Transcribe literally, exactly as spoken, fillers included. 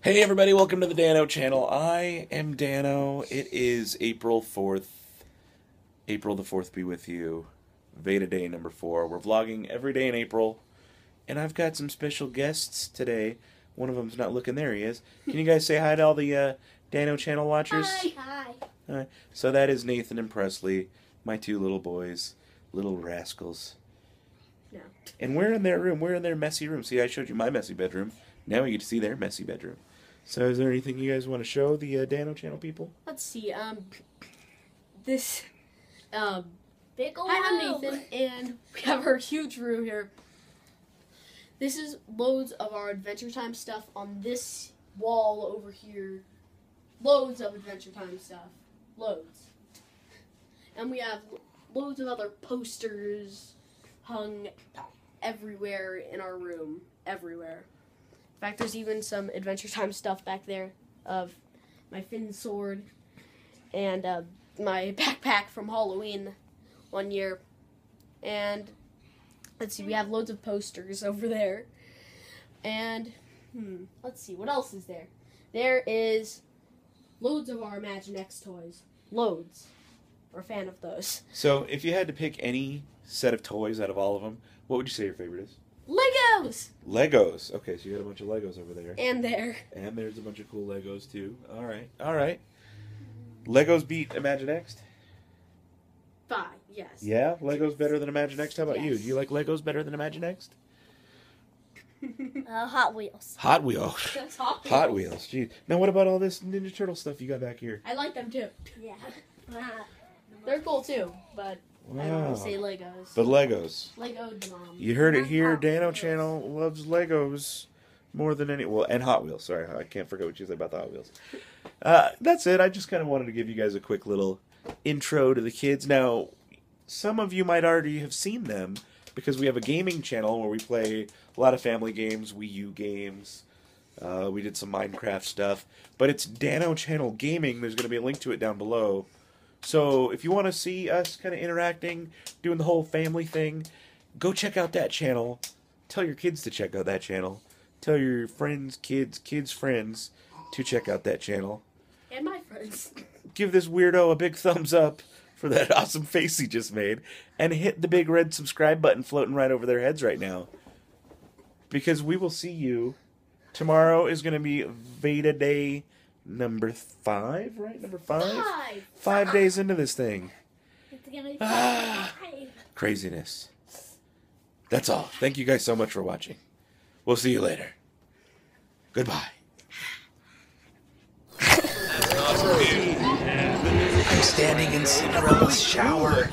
Hey everybody, welcome to the Dano Channel. I am Dano. It is April fourth. April the fourth be with you. Veda day number four. We're vlogging every day in April. And I've got some special guests today. One of them's not looking. There he is. Can you guys say hi to all the uh, Dano Channel watchers? Hi, hi. All right. So that is Nathan and Presley, my two little boys, little rascals. No. And we're in their room. We're in their messy room. See, I showed you my messy bedroom. Now we get to see their messy bedroom. So is there anything you guys want to show the uh, Dano Channel people? Let's see. Um, this um, big old. Hi, I'm Nathan, and we have our huge room here. This is loads of our Adventure Time stuff on this wall over here. Loads of Adventure Time stuff, loads. And we have loads of other posters hung everywhere in our room, everywhere. In fact, there's even some Adventure Time stuff back there of my Finn sword and uh, my backpack from Halloween one year. And let's see, we have loads of posters over there. And, hmm, let's see, what else is there? There is loads of our Imaginext toys. Loads. We're a fan of those. So, if you had to pick any set of toys out of all of them, what would you say your favorite is? Legos! Legos. Okay, so you got a bunch of Legos over there. And there. And there's a bunch of cool Legos, too. All right, all right. Legos beat Imaginext? Bye, yes. Yeah? Legos better than Imaginext? How about yes. you? Do you like Legos better than Imaginext? uh, Hot Wheels. Hot Wheels. That's Hot Wheels. Hot Wheels, geez. Now what about all this Ninja Turtle stuff you got back here? I like them, too. Yeah. They're cool, too, but... Wow. I don't want to say Legos. The Legos. Lego Mom. You heard it here. Dano Channel loves Legos more than any... Well, and Hot Wheels. Sorry, I can't forget what you said about the Hot Wheels. Uh, that's it. I just kind of wanted to give you guys a quick little intro to the kids. Now, some of you might already have seen them because we have a gaming channel where we play a lot of family games, Wii U games. Uh, we did some Minecraft stuff. But it's Dano Channel Gaming. There's going to be a link to it down below. So if you want to see us kind of interacting, doing the whole family thing, go check out that channel. Tell your kids to check out that channel. Tell your friends, kids, kids' friends to check out that channel. And my friends. Give this weirdo a big thumbs up for that awesome face he just made. And hit the big red subscribe button floating right over their heads right now. Because we will see you. Tomorrow is going to be Veda Day number five, right? Number five? Five, five days into this thing. It's gonna be ah, five. Craziness. That's all. Thank you guys so much for watching. We'll see you later. Goodbye. I'm standing in Cinderella's shower.